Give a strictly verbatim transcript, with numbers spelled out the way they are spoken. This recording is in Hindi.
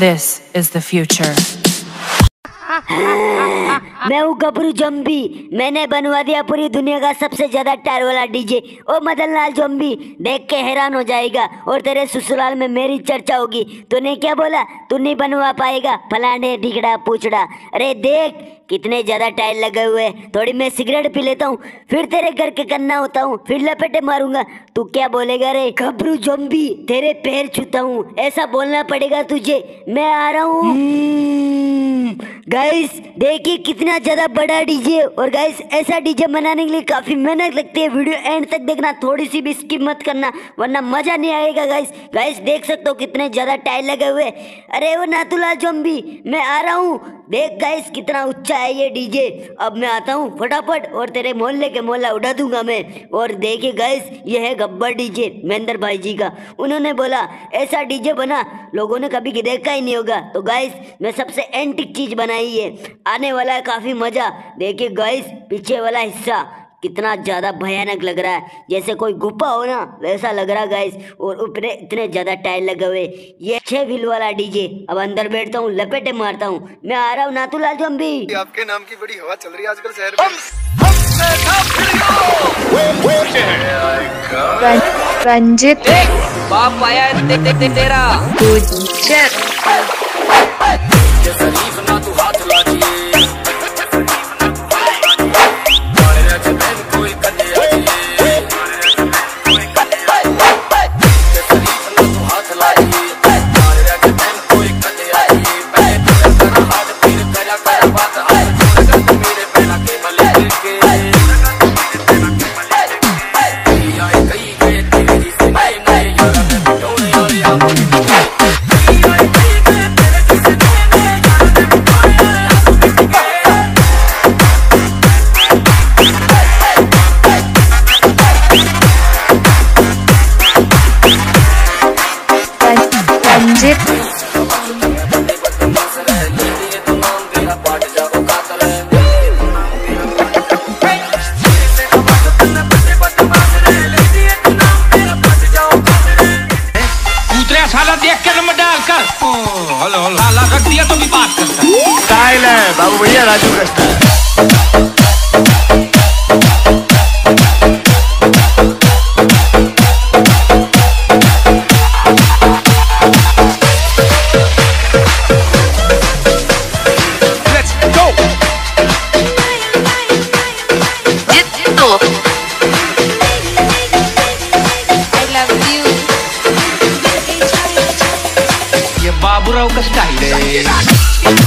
This is the future. मैं हूँ गबरू जम्बी, मैंने बनवा दिया पूरी दुनिया का सबसे ज्यादा टायर वाला डीजे। ओ मदन लाल जम्बी, देख के हैरान हो जाएगा और तेरे ससुराल में मेरी चर्चा होगी। तूने क्या बोला, तू नहीं बनवा पाएगा फलाने ढिगड़ा पूछड़ा। अरे देख कितने ज्यादा टायर लगे हुए, थोड़ी मैं सिगरेट पी लेता हूँ फिर तेरे घर के कन्ना होता हूँ, फिर लपेटे मारूंगा। तू क्या बोलेगा रे गबरू जम्बी, तेरे पैर छूता हूँ ऐसा बोलना पड़ेगा तुझे। मैं आ रहा हूँ। गाइस देखिए कितना ज्यादा बड़ा डीजे, और गाइस ऐसा डीजे बनाने के लिए काफी मेहनत लगती है। वीडियो एंड तक देखना, थोड़ी सी भी स्किप मत करना वरना मजा नहीं आएगा। गाइस गाइस देख सकते हो कितने ज्यादा टायर लगे हुए। अरे वो नाथूलाल ज़ॉम्बी, मैं आ रहा हूँ। देख गाइस कितना ऊंचा है ये डीजे। अब मैं आता हूँ फटाफट और तेरे मोहल्ले के मोहल्ला उड़ा दूंगा मैं। और देखिए गाइस ये है गब्बर डीजे महेंद्र भाई जी का। उन्होंने बोला ऐसा डीजे बना लोगों ने कभी देखा ही नहीं होगा, तो गाइस मैं सबसे एंटिक चीज बनाई है, आने वाला है काफी मजा। देखिए गाइस पीछे वाला हिस्सा कितना ज़्यादा भयानक लग रहा है, जैसे कोई गुफा हो ना वैसा लग रहा है गाइस। और ऊपर इतने ज़्यादा टायर लगे हुए, ये छः व्हील वाला डीजे। अब अंदर बैठता हूँ, लपेटे मारता हूँ। मैं आ रहा हूँ नाथूलाल ज़ॉम्बी। आपके नाम की बड़ी हवा चल रही है आजकल शहर में। रंजित बाप आया तेरा बाबू भैया राजू कृष्ण ये बाबूराव का स्टाइल है।